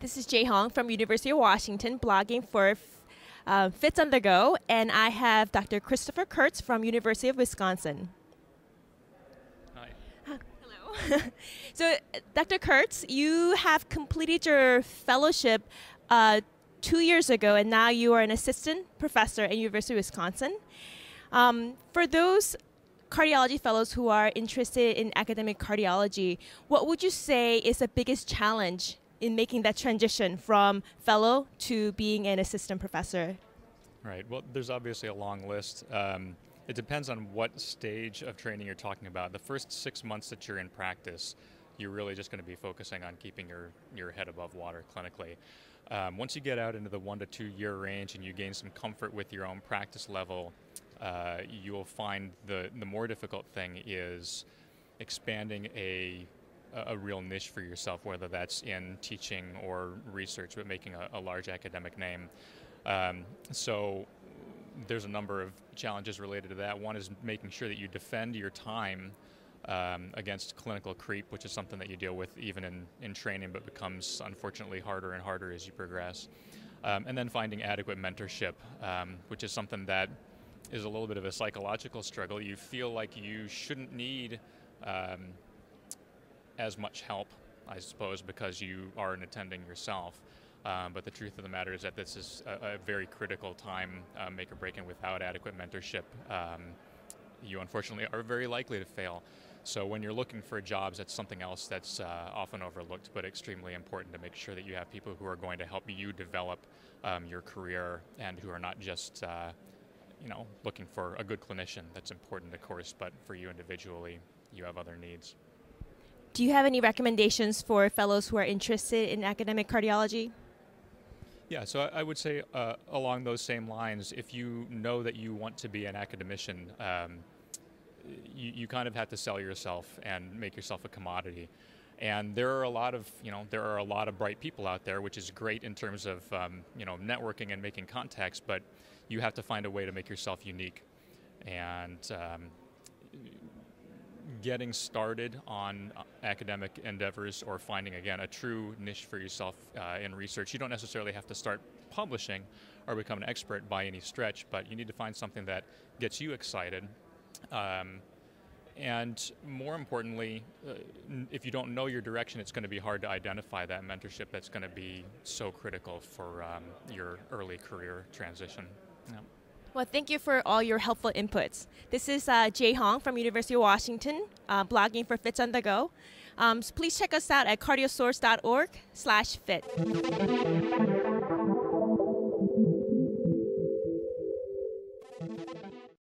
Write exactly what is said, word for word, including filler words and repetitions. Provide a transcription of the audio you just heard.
This is Jay Hong from University of Washington, blogging for uh, Fits on the Go, and I have Doctor Christopher Kurtz from University of Wisconsin. Hi. Uh, hello. So, Doctor Kurtz, you have completed your fellowship uh, two years ago, and now you are an assistant professor at University of Wisconsin. Um, for those cardiology fellows who are interested in academic cardiology, what would you say is the biggest challenge in making that transition from fellow to being an assistant professor? Right, well, there's obviously a long list. Um, it depends on what stage of training you're talking about. The first six months that you're in practice, you're really just gonna be focusing on keeping your, your head above water clinically. Um, once you get out into the one to two year range and you gain some comfort with your own practice level, uh, you'll find the, the more difficult thing is expanding a a real niche for yourself, whether that's in teaching or research, but making a, a large academic name. Um, so there's a number of challenges related to that. One is making sure that you defend your time um, against clinical creep, which is something that you deal with even in, in training, but becomes unfortunately harder and harder as you progress. Um, and then finding adequate mentorship, um, which is something that is a little bit of a psychological struggle. You feel like you shouldn't need um, as much help, I suppose, because you are an attending yourself. Um, but the truth of the matter is that this is a, a very critical time, uh, make or break, and without adequate mentorship, um, you unfortunately are very likely to fail. So when you're looking for jobs, that's something else that's uh, often overlooked, but extremely important to make sure that you have people who are going to help you develop um, your career and who are not just uh, you know, looking for a good clinician. That's important, of course, but for you individually, you have other needs. Do you have any recommendations for fellows who are interested in academic cardiology? Yeah, so I, I would say uh, along those same lines, if you know that you want to be an academician, um, you, you kind of have to sell yourself and make yourself a commodity. And there are a lot of, you know, there are a lot of bright people out there, which is great in terms of, um, you know, networking and making contacts, but you have to find a way to make yourself unique. And um, getting started on academic endeavors or finding, again, a true niche for yourself uh, in research. You don't necessarily have to start publishing or become an expert by any stretch, but you need to find something that gets you excited. Um, and more importantly, uh, if you don't know your direction, it's going to be hard to identify that mentorship that's going to be so critical for um, your early career transition. Yeah. Well, thank you for all your helpful inputs. This is uh, Jay Hong from University of Washington, uh, blogging for Fits on the Go. Um, so please check us out at cardiosource dot org slash fit.